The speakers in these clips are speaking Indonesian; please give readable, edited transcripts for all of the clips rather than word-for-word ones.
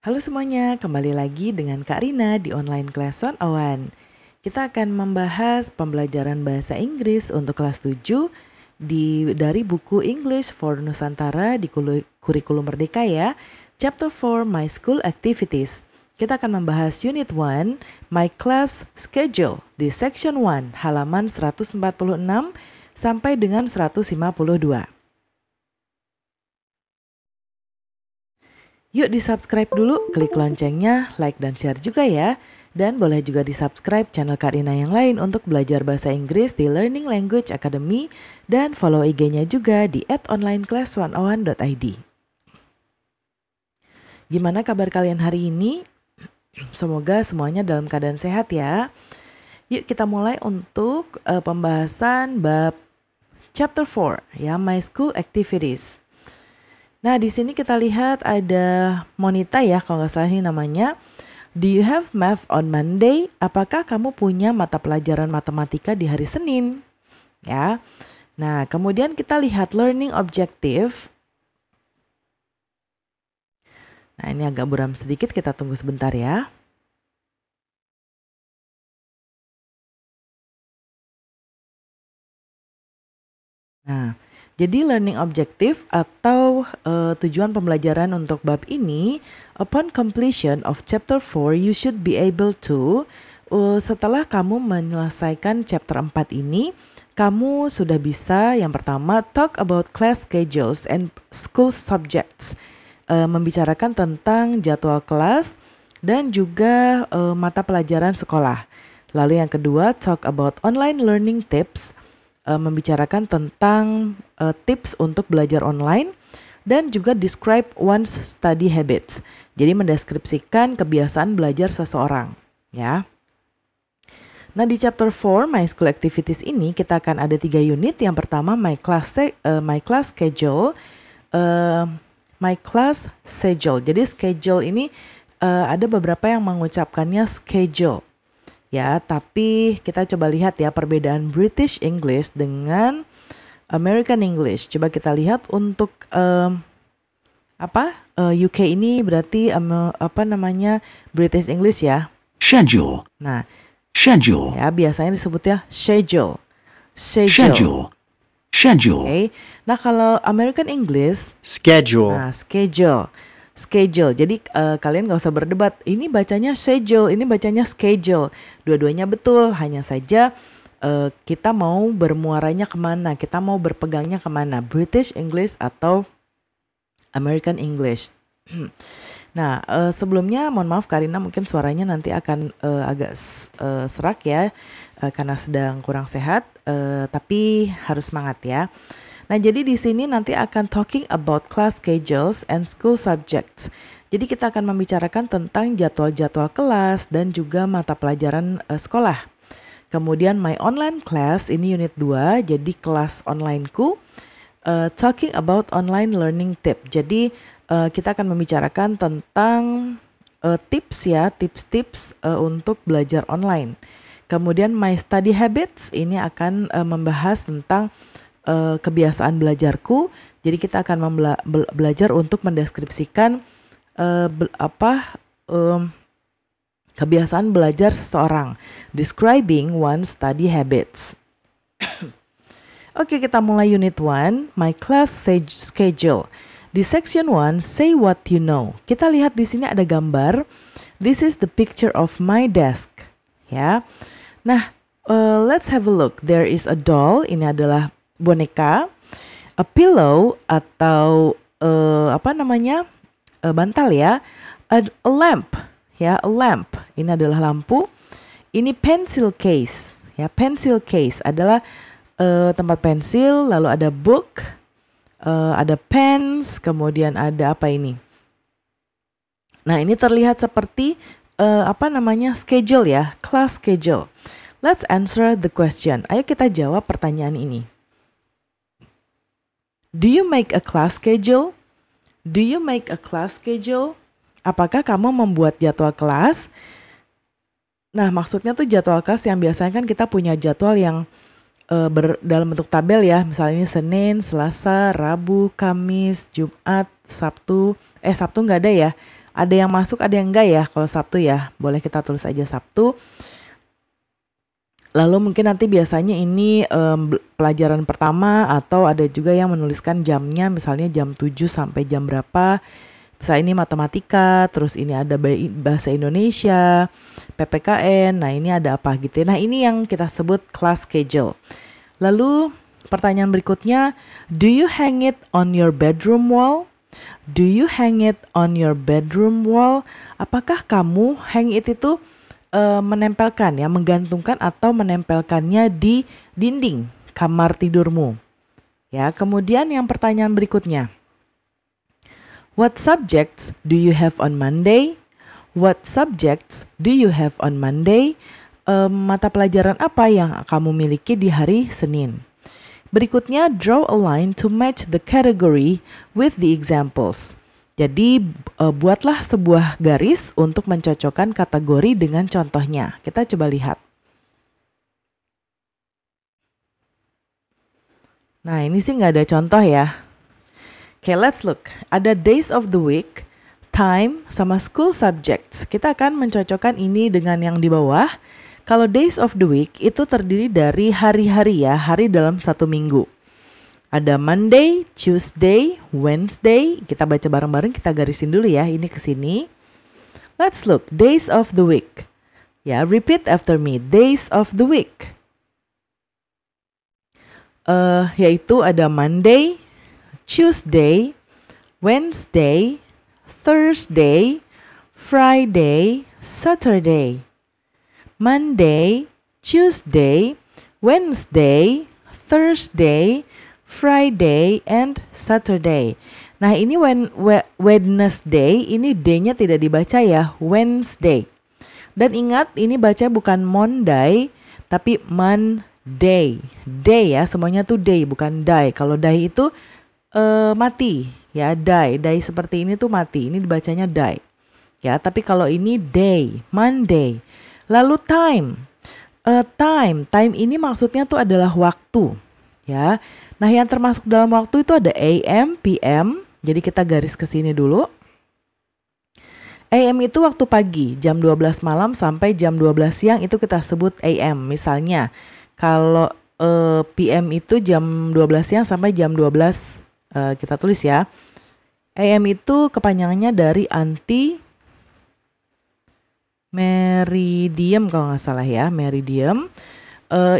Halo semuanya, kembali lagi dengan Kak Rina di Online Class 101. Kita akan membahas pembelajaran bahasa Inggris untuk kelas 7 dari buku English for Nusantara di Kurikulum Merdeka ya, Chapter 4 My School Activities. Kita akan membahas Unit 1 My Class Schedule di Section 1 halaman 146 sampai dengan 152. Yuk di-subscribe dulu, klik loncengnya, like dan share juga ya. Dan boleh juga di-subscribe channel Kak Rina yang lain untuk belajar bahasa Inggris di Learning Language Academy dan follow IG-nya juga di @onlineclass101.id. Gimana kabar kalian hari ini? Semoga semuanya dalam keadaan sehat ya. Yuk kita mulai untuk pembahasan bab Chapter 4 ya, My School Activities. Nah, di sini kita lihat ada Monita ya, kalau nggak salah ini namanya. Do you have math on Monday? Apakah kamu punya mata pelajaran matematika di hari Senin? Ya. Nah, kemudian kita lihat learning objective. Nah, ini agak buram sedikit, kita tunggu sebentar ya. Nah. Jadi learning objective atau tujuan pembelajaran untuk bab ini, upon completion of chapter 4 you should be able to, setelah kamu menyelesaikan chapter 4 ini, kamu sudah bisa yang pertama talk about class schedules and school subjects, membicarakan tentang jadwal kelas dan juga mata pelajaran sekolah. Lalu yang kedua talk about online learning tips, membicarakan tentang tips untuk belajar online dan juga describe one's study habits. Jadi mendeskripsikan kebiasaan belajar seseorang ya. Nah, di chapter 4 My School Activities ini kita akan ada 3 unit. Yang pertama my class schedule. Jadi schedule ini ada beberapa yang mengucapkannya schedule. Ya, tapi kita coba lihat ya perbedaan British English dengan American English. Coba kita lihat untuk UK ini berarti British English ya. Schedule. Nah, schedule. Ya, biasanya disebutnya schedule. Schedule. Schedule. Okay. Nah, kalau American English schedule. Nah, schedule. Schedule. Jadi kalian gak usah berdebat. Ini bacanya schedule, ini bacanya schedule. Dua-duanya betul. Hanya saja kita mau bermuaranya kemana? Kita mau berpegangnya kemana? British English atau American English? Nah, sebelumnya mohon maaf Karina, mungkin suaranya nanti akan agak serak ya, karena sedang kurang sehat. Tapi harus semangat ya. Nah, jadi di sini nanti akan talking about class schedules and school subjects. Jadi kita akan membicarakan tentang jadwal-jadwal kelas dan juga mata pelajaran sekolah. Kemudian my online class ini unit 2, jadi kelas onlineku. Talking about online learning tip. Jadi kita akan membicarakan tentang tips ya, tips-tips untuk belajar online. Kemudian my study habits ini akan membahas tentang kebiasaan belajarku. Jadi kita akan belajar untuk mendeskripsikan kebiasaan belajar seseorang, describing one study habits. Oke, kita mulai unit 1 my class schedule. Di section 1 say what you know. Kita lihat di sini ada gambar. This is the picture of my desk ya. Nah, let's have a look. There is a doll. Ini adalah boneka, a pillow atau bantal ya, a lamp ya, a lamp. Ini adalah lampu. Ini pencil case ya, pencil case adalah tempat pensil. Lalu ada book, ada pens, kemudian ada apa ini? Nah, ini terlihat seperti schedule ya, class schedule. Let's answer the question. Ayo kita jawab pertanyaan ini. Do you make a class schedule? Do you make a class schedule? Apakah kamu membuat jadwal kelas? Nah, maksudnya tuh jadwal kelas yang biasanya kan kita punya jadwal yang dalam bentuk tabel ya. Misalnya ini Senin, Selasa, Rabu, Kamis, Jumat, Sabtu nggak ada ya. Ada yang masuk, ada yang enggak ya kalau Sabtu ya. Boleh kita tulis aja Sabtu. Lalu mungkin nanti biasanya ini pelajaran pertama, atau ada juga yang menuliskan jamnya, misalnya jam 7 sampai jam berapa. Misalnya ini matematika, terus ini ada bahasa Indonesia, PPKN, nah ini ada apa gitu. Nah ini yang kita sebut class schedule. Lalu pertanyaan berikutnya, do you hang it on your bedroom wall? Do you hang it on your bedroom wall? Apakah kamu hang it itu menempelkan ya, menggantungkan atau menempelkannya di dinding kamar tidurmu. Ya, kemudian yang pertanyaan berikutnya. What subjects do you have on Monday? What subjects do you have on Monday? Mata pelajaran apa yang kamu miliki di hari Senin? Berikutnya, draw a line to match the category with the examples. Jadi buatlah sebuah garis untuk mencocokkan kategori dengan contohnya. Kita coba lihat. Nah ini sih nggak ada contoh ya. Oke, let's look. Ada days of the week, time, sama school subjects. Kita akan mencocokkan ini dengan yang di bawah. Kalau days of the week itu terdiri dari hari-hari ya, hari dalam satu minggu. Ada Monday, Tuesday, Wednesday. Kita baca bareng-bareng, kita garisin dulu ya. Ini ke sini. Let's look. Days of the week. Ya, repeat after me. Days of the week. Yaitu ada Monday, Tuesday, Wednesday, Thursday, Friday, Saturday. Monday, Tuesday, Wednesday, Thursday, Friday and Saturday. Nah ini Wednesday, ini D-nya tidak dibaca ya, Wednesday. Dan ingat ini baca bukan Monday, tapi Monday. Day ya, semuanya tuh day, bukan die. Kalau die itu mati ya, die seperti ini tuh mati. Ini dibacanya die ya, tapi kalau ini day, Monday. Lalu time, time ini maksudnya tuh adalah waktu ya. Nah, yang termasuk dalam waktu itu ada AM, PM. Jadi kita garis ke sini dulu. AM itu waktu pagi, jam 12 malam sampai jam 12 siang itu kita sebut AM. Misalnya, kalau PM itu jam 12 siang sampai jam 12, kita tulis ya. AM itu kepanjangannya dari anti meridium kalau nggak salah ya, meridium.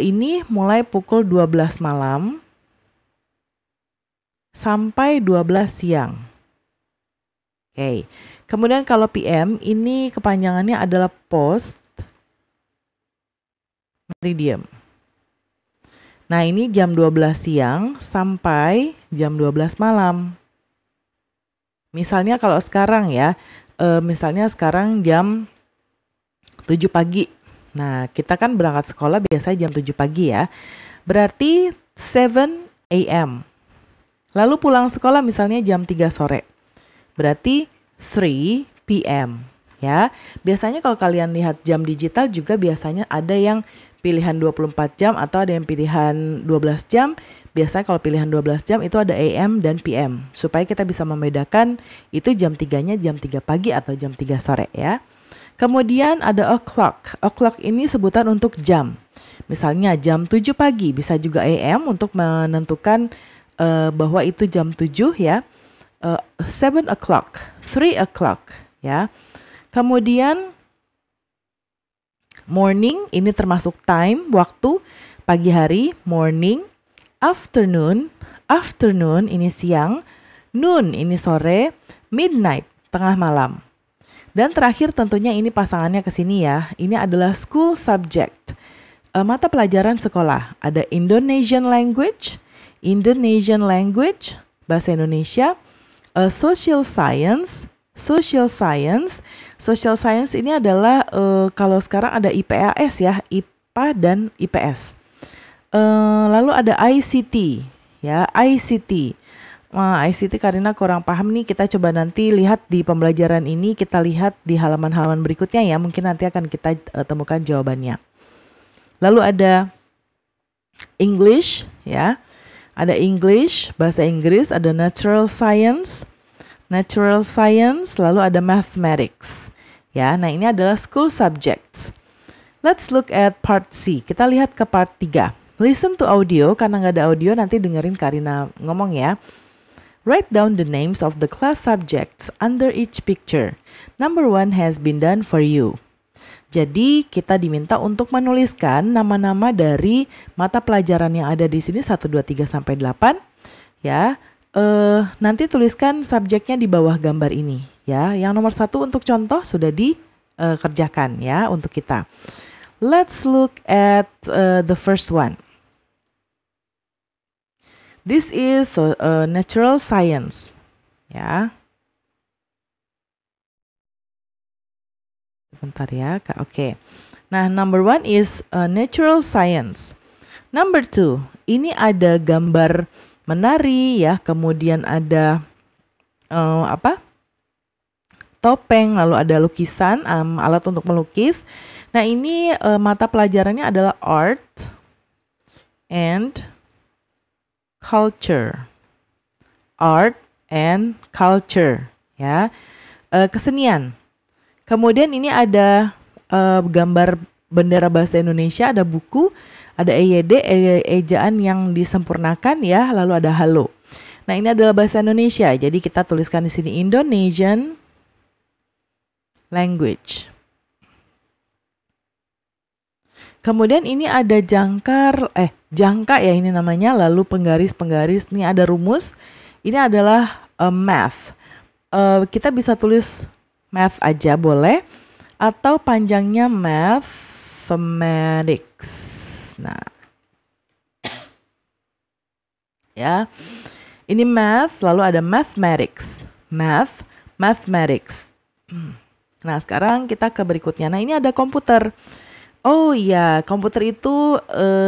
Ini mulai pukul 12 malam. Sampai 12 siang. Oke. Kemudian kalau PM ini kepanjangannya adalah post meridium. Nah, ini jam 12 siang sampai jam 12 malam. Misalnya kalau sekarang ya, misalnya sekarang jam 7 pagi. Nah, kita kan berangkat sekolah biasanya jam 7 pagi ya. Berarti 7 AM. Lalu pulang sekolah misalnya jam 3 sore. Berarti 3 PM ya. Biasanya kalau kalian lihat jam digital juga biasanya ada yang pilihan 24 jam atau ada yang pilihan 12 jam. Biasanya kalau pilihan 12 jam itu ada AM dan PM. Supaya kita bisa membedakan itu jam 3-nya jam 3 pagi atau jam 3 sore ya. Kemudian ada o'clock. O'clock ini sebutan untuk jam. Misalnya jam 7 pagi bisa juga AM untuk menentukan bahwa itu jam 7 ya, 7 o'clock, 3 o'clock ya. Kemudian morning ini termasuk time, waktu, pagi hari, morning. Afternoon, ini siang. Noon ini sore. Midnight, tengah malam. Dan terakhir tentunya ini pasangannya ke sini ya, ini adalah school subject, mata pelajaran sekolah. Ada Indonesian language, bahasa Indonesia, social science ini adalah kalau sekarang ada IPAS ya, IPA dan IPS. Lalu ada ICT ya, ICT Karina kurang paham nih, kita coba nanti lihat di pembelajaran ini, kita lihat di halaman-halaman berikutnya ya, mungkin nanti akan kita temukan jawabannya. Lalu ada English ya. Ada English, bahasa Inggris, ada natural science, natural science, lalu ada mathematics. Ya, nah ini adalah school subjects. Let's look at part C. Kita lihat ke part 3. Listen to audio, karena nggak ada audio nanti dengerin Kak Rina ngomong ya. Write down the names of the class subjects under each picture. Number 1 has been done for you. Jadi kita diminta untuk menuliskan nama-nama dari mata pelajaran yang ada di sini 1, 2, 3, sampai 8. Ya, nanti tuliskan subjeknya di bawah gambar ini. Ya, yang nomor 1 untuk contoh sudah dikerjakan ya untuk kita. Let's look at the first one. This is natural science. Ya. Bentar ya, Kak. Oke. Nah, number 1 is natural science. Number 2, ini ada gambar menari ya, kemudian ada topeng, lalu ada lukisan, alat untuk melukis. Nah ini mata pelajarannya adalah art and culture, ya, kesenian. Kemudian ini ada gambar bendera bahasa Indonesia, ada buku, ada EYD, ejaan yang disempurnakan ya, lalu ada halo. Nah ini adalah bahasa Indonesia, jadi kita tuliskan di sini Indonesian language. Kemudian ini ada jangka ya ini namanya, lalu penggaris-penggaris, ini ada rumus. Ini adalah math. Kita bisa tulis math aja boleh, atau panjangnya mathematics. Nah. Ya. Ini math, lalu ada mathematics. Math, mathematics. Nah, sekarang kita ke berikutnya. Nah, ini ada komputer. Oh iya, komputer itu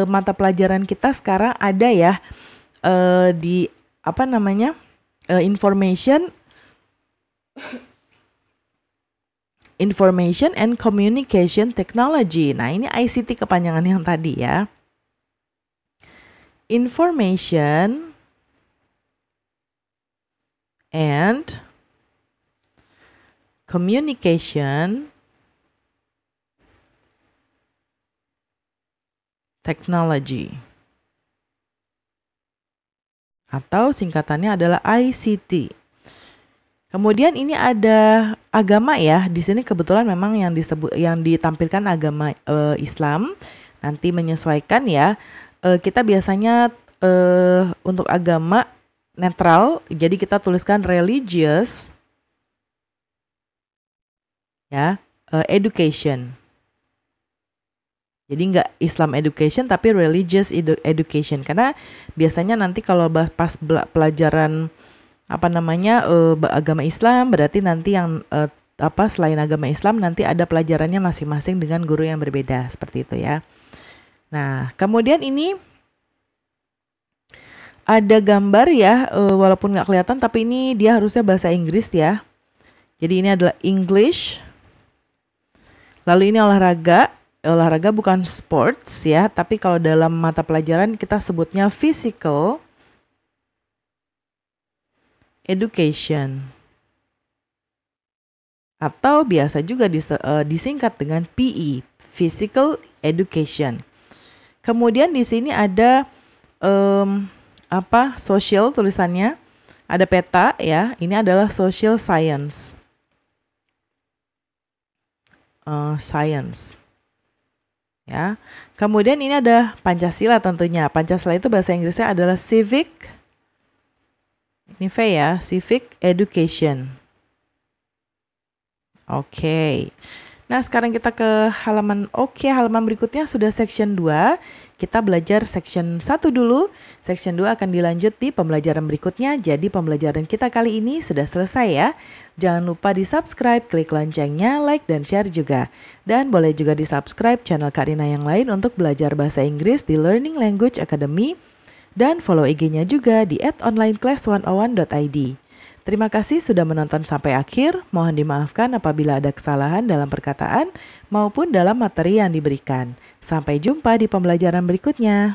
mata pelajaran kita sekarang ada ya di apa namanya? Information and Communication Technology. Nah, ini ICT kepanjangan yang tadi ya. Information and Communication Technology, atau singkatannya adalah ICT. Kemudian ini ada agama ya. Di sini kebetulan memang yang ditampilkan agama Islam. Nanti menyesuaikan ya. Kita biasanya untuk agama netral, jadi kita tuliskan religious. Ya, education. Jadi nggak Islam education tapi religious education, karena biasanya nanti kalau pas pelajaran apa namanya agama Islam, berarti nanti yang selain agama Islam nanti ada pelajarannya masing-masing dengan guru yang berbeda seperti itu ya. Nah, kemudian ini ada gambar ya, walaupun nggak kelihatan tapi ini dia harusnya bahasa Inggris ya. Jadi ini adalah English. Lalu ini olahraga bukan sports ya, tapi kalau dalam mata pelajaran kita sebutnya physical education, atau biasa juga disingkat dengan PE, physical education. Kemudian di sini ada social, tulisannya ada peta ya, ini adalah social science. Ya. Kemudian ini ada Pancasila tentunya. Pancasila itu bahasa Inggrisnya adalah civic, ini V ya, civic education. Oke. Nah, sekarang kita ke halaman halaman berikutnya sudah section 2. Kita belajar section 1 dulu. Section 2 akan dilanjut di pembelajaran berikutnya. Jadi pembelajaran kita kali ini sudah selesai ya. Jangan lupa di-subscribe, klik loncengnya, like dan share juga. Dan boleh juga di-subscribe channel Kak Rina yang lain untuk belajar bahasa Inggris di Learning Language Academy, dan follow IG-nya juga di @onlineclass101.id. Terima kasih sudah menonton sampai akhir. Mohon dimaafkan apabila ada kesalahan dalam perkataan maupun dalam materi yang diberikan. Sampai jumpa di pembelajaran berikutnya.